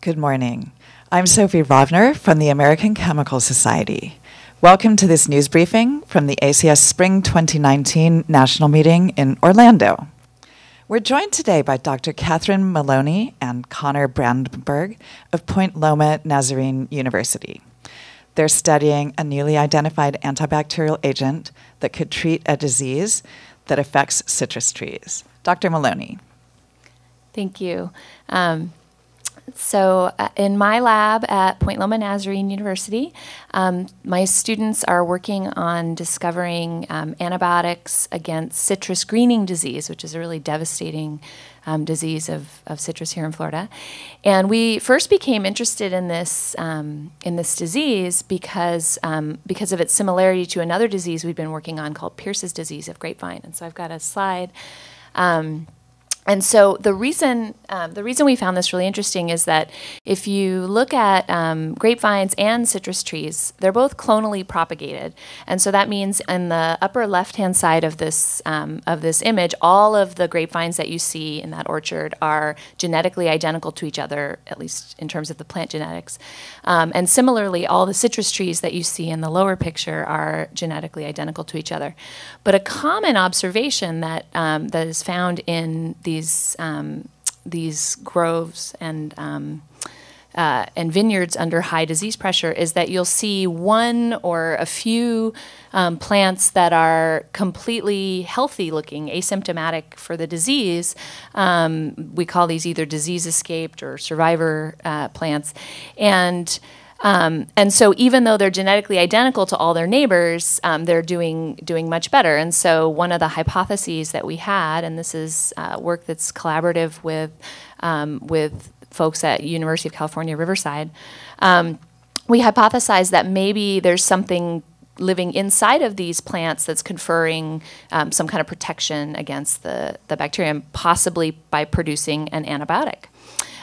Good morning. I'm Sophie Rovner from the American Chemical Society. Welcome to this news briefing from the ACS Spring 2019 National Meeting in Orlando. We're joined today by Dr. Katherine Maloney and Connor Brandenburg of Point Loma Nazarene University. They're studying a newly identified antibacterial agent that could treat a disease that affects citrus trees. Dr. Maloney. Thank you. So in my lab at Point Loma Nazarene University, my students are working on discovering antibiotics against citrus greening disease, which is a really devastating disease of citrus here in Florida. And we first became interested in this disease because of its similarity to another disease we've been working on called Pierce's disease of grapevine. And so I've got a slide. And so the reason we found this really interesting is that if you look at grapevines and citrus trees, they're both clonally propagated, and so that means in the upper left-hand side of this image, all of the grapevines that you see in that orchard are genetically identical to each other, at least in terms of the plant genetics. And similarly, all the citrus trees that you see in the lower picture are genetically identical to each other. But a common observation that that is found in these groves and vineyards under high disease pressure is that you'll see one or a few plants that are completely healthy looking, asymptomatic for the disease. We call these either disease escaped or survivor plants. And so even though they're genetically identical to all their neighbors, they're doing much better. And so one of the hypotheses that we had, and this is work that's collaborative with folks at University of California, Riverside, we hypothesized that maybe there's something living inside of these plants that's conferring some kind of protection against the bacterium, possibly by producing an antibiotic.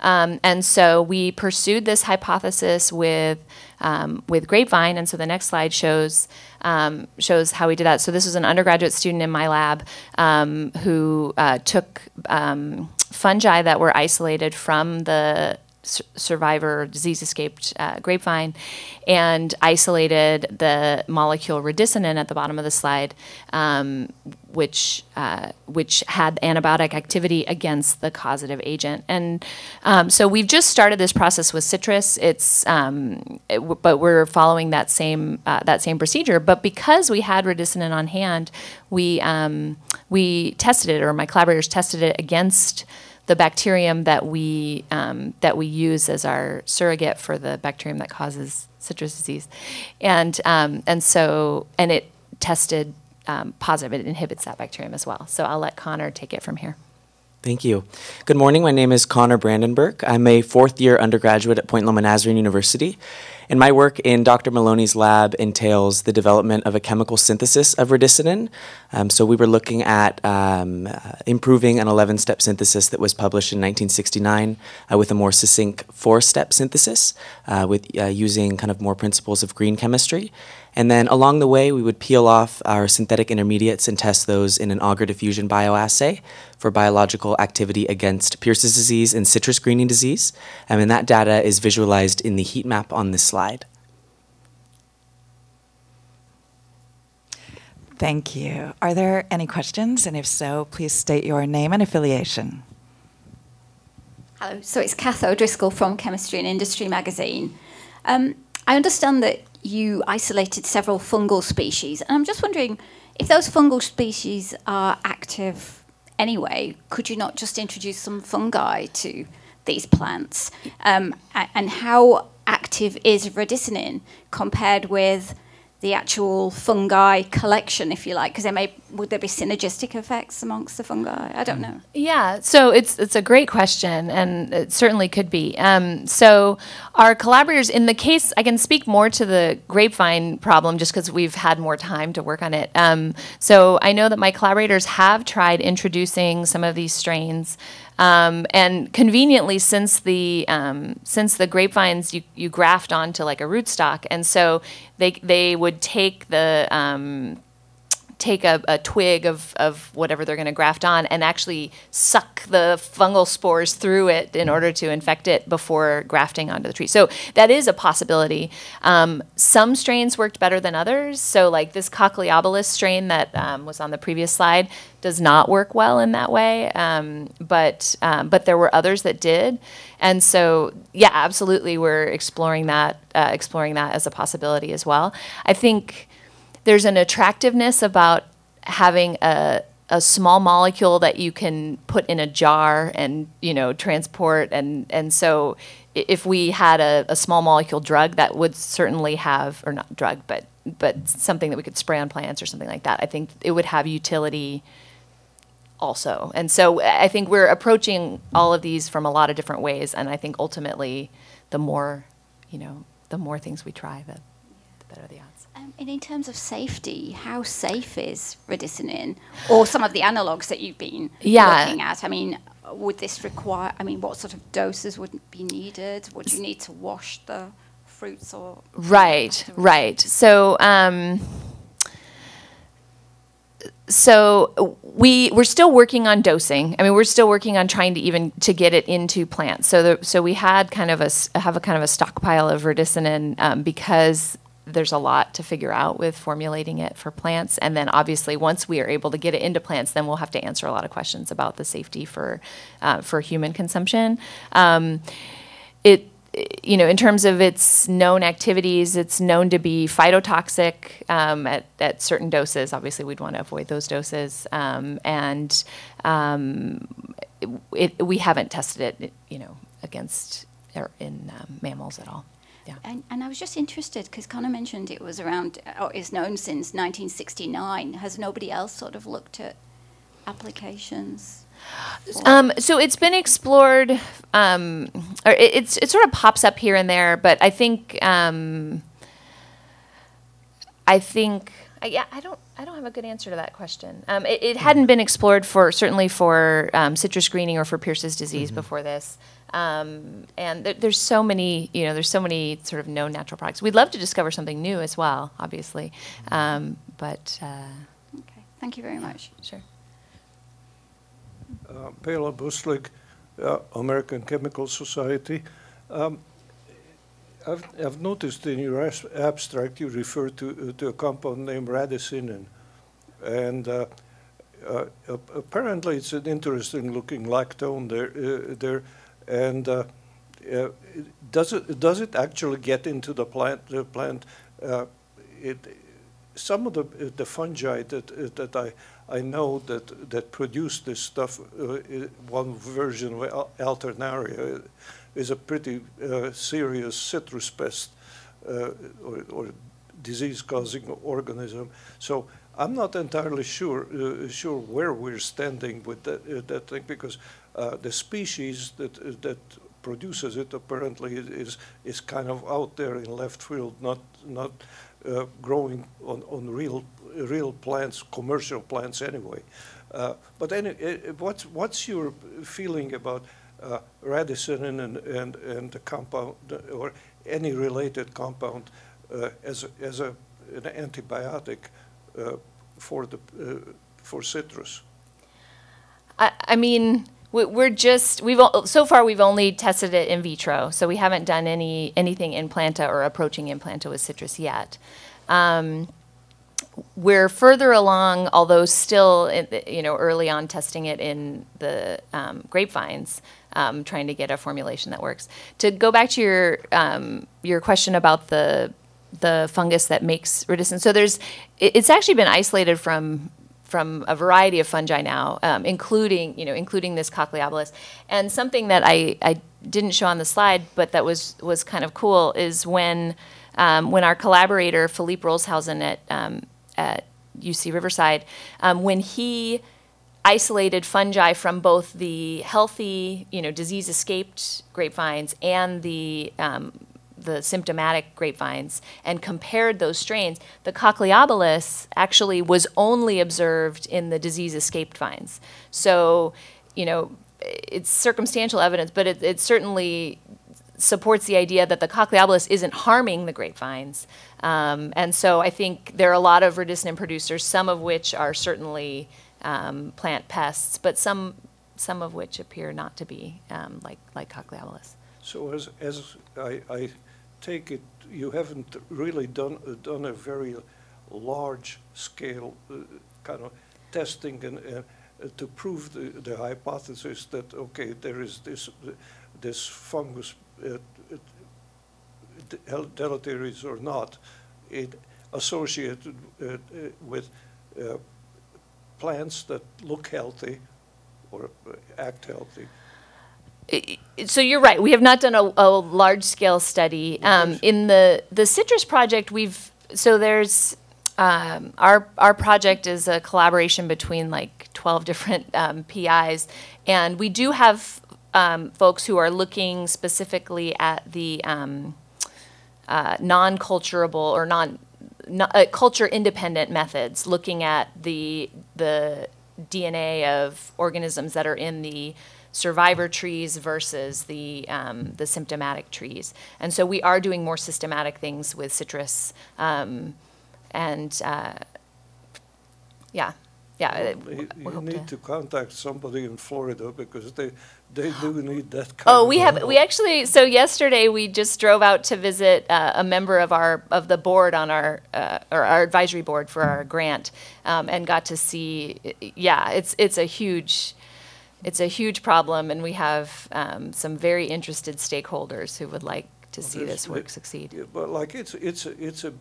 And so we pursued this hypothesis with grapevine, and so the next slide shows how we did that. So this was an undergraduate student in my lab who took fungi that were isolated from the survivor disease-escaped grapevine and isolated the molecule radicinin at the bottom of the slide, which had antibiotic activity against the causative agent. And so we've just started this process with citrus. But we're following that same procedure. But because we had radicinin on hand, we tested it, or my collaborators tested it against the bacterium that we use as our surrogate for the bacterium that causes citrus disease, and it tested positive. It inhibits that bacterium as well. So I'll let Connor take it from here. Thank you. Good morning. My name is Connor Brandenburg. I'm a fourth-year undergraduate at Point Loma Nazarene University, and my work in Dr. Maloney's lab entails the development of a chemical synthesis of radicinin. So we were looking at improving an 11-step synthesis that was published in 1969 with a more succinct 4-step synthesis using kind of more principles of green chemistry. And then along the way, we would peel off our synthetic intermediates and test those in an agar diffusion bioassay for biological activity against Pierce's disease and citrus greening disease. And that data is visualized in the heat map on this slide. Thank you. Are there any questions? And if so, please state your name and affiliation. Hello. So it's Kath O'Driscoll from Chemistry and Industry magazine. I understand that you isolated several fungal species, and I'm just wondering, if those fungal species are active anyway, could you not just introduce some fungi to these plants? And how active is radicinin compared with the actual fungi collection, if you like, because would there be synergistic effects amongst the fungi? I don't know. Yeah, so it's a great question, and it certainly could be. So our collaborators, in the case, I can speak more to the grapevine problem just because we've had more time to work on it. So I know that my collaborators have tried introducing some of these strains. And conveniently, since the grapevines you graft onto like a rootstock, and so they would take the take a twig of whatever they're going to graft on and actually suck the fungal spores through it in order to infect it before grafting onto the tree. So that is a possibility. Some strains worked better than others. So like this Cochliobolus strain that was on the previous slide does not work well in that way. But there were others that did. And so, yeah, absolutely, we're exploring that as a possibility as well. I think there's an attractiveness about having a small molecule that you can put in a jar and, you know, transport. And so if we had a small molecule drug, that would certainly have, or not drug, but something that we could spray on plants or something like that, I think it would have utility also. And so I think we're approaching all of these from a lot of different ways. And I think ultimately the more, you know, the more things we try, the better the odds. And in terms of safety, how safe is radicinin or some of the analogues that you've been looking at? I mean, would this require, I mean, what sort of doses would be needed? Would you need to wash the fruits or? Right, right. So, so we're still working on dosing. I mean, we're still working on trying to even to get it into plants. So, so we had kind of a stockpile of radicinin because there's a lot to figure out with formulating it for plants. And then obviously once we are able to get it into plants, then we'll have to answer a lot of questions about the safety for human consumption. You know, in terms of its known activities, it's known to be phytotoxic at certain doses. Obviously we'd want to avoid those doses. We haven't tested it, you know, against or in mammals at all. Yeah. And I was just interested because Connor mentioned it was around, or is known since 1969. Has nobody else sort of looked at applications? So it's been explored, or it sort of pops up here and there. But I don't have a good answer to that question. It hadn't been explored certainly for citrus greening or for Pierce's disease before this. And there's so many, you know, there's so many sort of known natural products. We'd love to discover something new as well, obviously. Okay, thank you very much. Sure. Paola Buslik, American Chemical Society. I've noticed in your abstract you refer to a compound named radicinin, and apparently it's an interesting looking lactone there. And does it actually get into the plant? Some of the fungi that I know that produce this stuff. One version of Alternaria is a pretty serious citrus pest or disease-causing organism. So I'm not entirely sure where we're standing with that thing, because the species that produces it apparently is kind of out there in left field, not growing on real plants, commercial plants anyway. What's your feeling about radicinin and the compound or any related compound as an antibiotic for citrus? I mean, so far we've only tested it in vitro, so we haven't done anything in planta or approaching in planta with citrus yet. We're further along, although still, you know, early on testing it in the grapevines, trying to get a formulation that works. To go back to your question about the fungus that makes radicin, so it's actually been isolated from a variety of fungi now, including this Cochleobolus. And something that I didn't show on the slide, but that was kind of cool, is when our collaborator Philippe Roleshausen at UC Riverside, when he isolated fungi from both the healthy, you know, disease-escaped grapevines and the symptomatic grapevines and compared those strains, the Cochleobolus actually was only observed in the disease-escaped vines. So, you know, it's circumstantial evidence, but it's certainly supports the idea that the Cochliobolus isn't harming the grapevines. And so I think there are a lot of radicinin producers, some of which are certainly plant pests, but some of which appear not to be, like Cochliobolus. So as I take it, you haven't really done a very large scale kind of testing and to prove the hypothesis that, okay, there is this fungus, deleterious or not, it associated with plants that look healthy or act healthy. So you're right. We have not done a large-scale study. In the citrus project, we've there's our project is a collaboration between like 12 different PIs, and we do have folks who are looking specifically at the non-culturable or culture-independent methods, looking at the DNA of organisms that are in the survivor trees versus the symptomatic trees. And so we are doing more systematic things with citrus. Yeah. You need to contact somebody in Florida because they do need that kind of help. We actually, so yesterday we just drove out to visit a member of the board on our advisory board for our grant, and got to see, it's a huge problem, and we have some very interested stakeholders who would like to see this work succeed. Yeah, but like it's a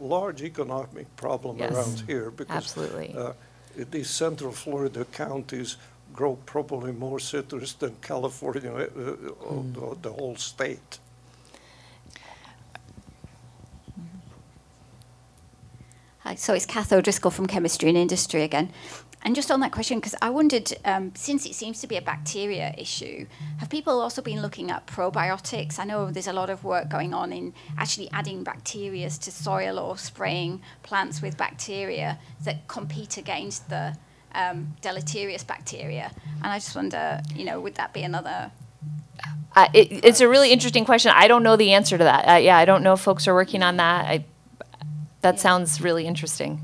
large economic problem around here because these central Florida counties grow probably more citrus than California, the whole state. Hi, so it's Kath O'Driscoll from Chemistry and Industry again. And just on that question, because I wondered, since it seems to be a bacteria issue, have people also been looking at probiotics? I know there's a lot of work going on in actually adding bacteria to soil or spraying plants with bacteria that compete against the deleterious bacteria. And I just wonder, you know, would that be another... it's a really interesting question. I don't know the answer to that. Yeah, I don't know if folks are working on that. That sounds really interesting.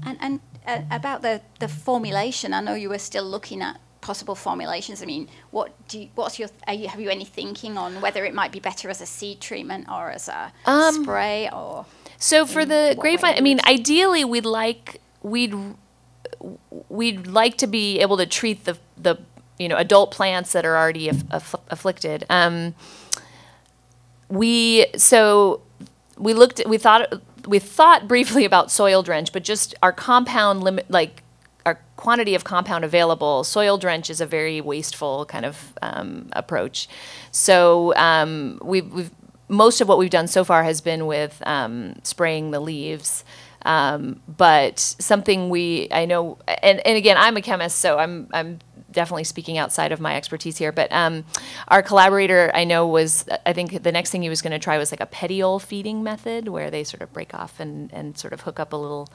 And about the formulation, I know you were still looking at possible formulations. I mean, have you any thinking on whether it might be better as a seed treatment or as a spray or? So for the grapevine, I mean, ideally we'd like to be able to treat the adult plants that are already afflicted. We thought briefly about soil drench, but just our compound limit, like our quantity of compound available, soil drench is a very wasteful kind of approach. So most of what we've done so far has been with spraying the leaves. But something I know, and again, I'm a chemist, so I'm definitely speaking outside of my expertise here, but our collaborator I know was, I think the next thing he was going to try was like a petiole feeding method where they sort of break off and sort of hook up a little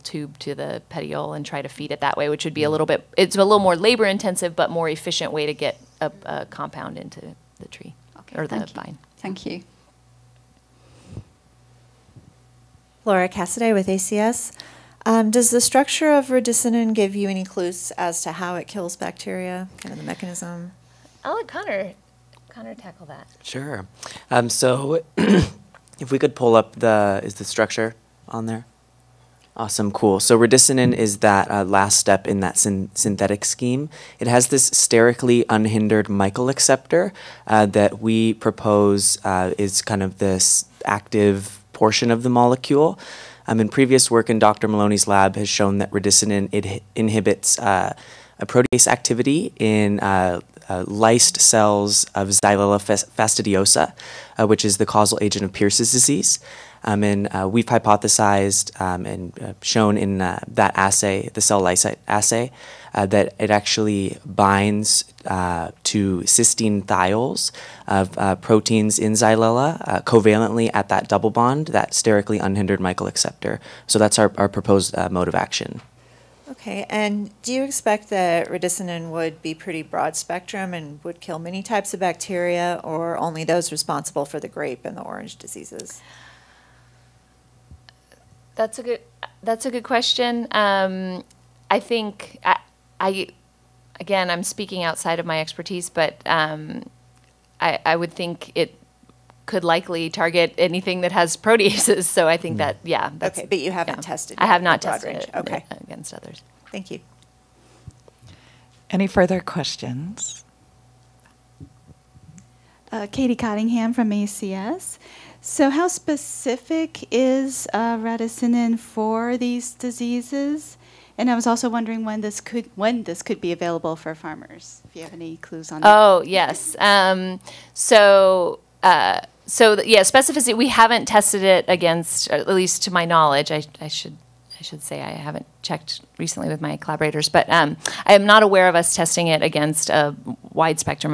tube to the petiole and try to feed it that way, which would be a little bit, it's a little more labor intensive, but more efficient way to get a compound into the tree or the vine. Thank you. Laura Cassidy with ACS. Does the structure of radicinin give you any clues as to how it kills bacteria, kind of the mechanism? I'll let Connor tackle that. Sure. So if we could pull up is the structure on there? Awesome, cool. So radicinin is that last step in that synthetic scheme. It has this sterically unhindered Michael acceptor that we propose is kind of this active portion of the molecule. In previous work in Dr. Maloney's lab has shown that radicinin inhibits a protease activity in lysed cells of xylella fastidiosa, which is the causal agent of Pierce's disease. And we've hypothesized and shown in that assay, the cell lysate assay, that it actually binds to cysteine thiols of proteins in xylella covalently at that double bond, that sterically unhindered Michael acceptor. So that's our proposed mode of action. Okay, and do you expect that radicinin would be pretty broad spectrum and would kill many types of bacteria, or only those responsible for the grape and the orange diseases? That's a good question. I think again, I'm speaking outside of my expertise, but I would think it could likely target anything that has proteases. So I think that, yeah. That's, okay, but you haven't tested it. I have not tested it against others. Thank you. Any further questions? Katie Cottingham from ACS. So how specific is radicinin for these diseases? And I was also wondering when this could be available for farmers, if you have any clues on that. Oh, yes. So yeah, specificity, we haven't tested it against, at least to my knowledge. I should say I haven't checked recently with my collaborators, but I am not aware of us testing it against a wide spectrum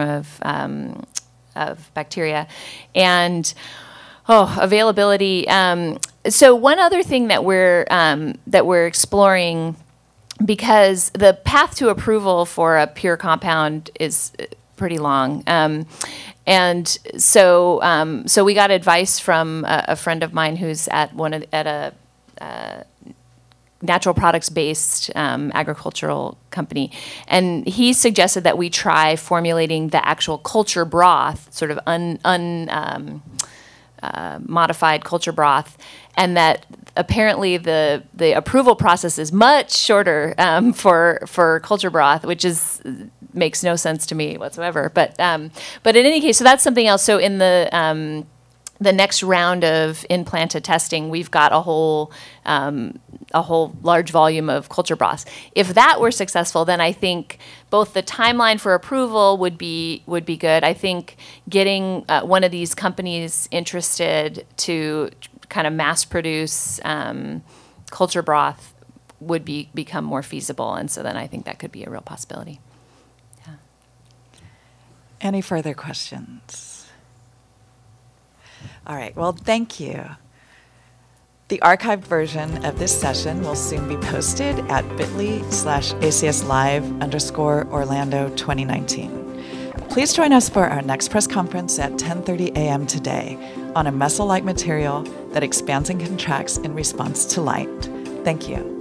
of bacteria. And availability. So one other thing that we're exploring, because the path to approval for a pure compound is pretty long, and so so we got advice from a friend of mine who's at a natural products based agricultural company, and he suggested that we try formulating the actual culture broth, sort of modified culture broth, and that apparently the approval process is much shorter for culture broth, which is makes no sense to me whatsoever. But in any case, so that's something else. So in the next round of in planta testing, we've got a whole large volume of culture broth. If that were successful, then I think both the timeline for approval would be good. I think getting one of these companies interested to kind of mass produce culture broth would become more feasible, and so then I think that could be a real possibility. Yeah. Any further questions? All right, well, thank you. The archived version of this session will soon be posted at bit.ly/ACSLive_Orlando2019. Please join us for our next press conference at 10:30 a.m. today on a messel-like material that expands and contracts in response to light. Thank you.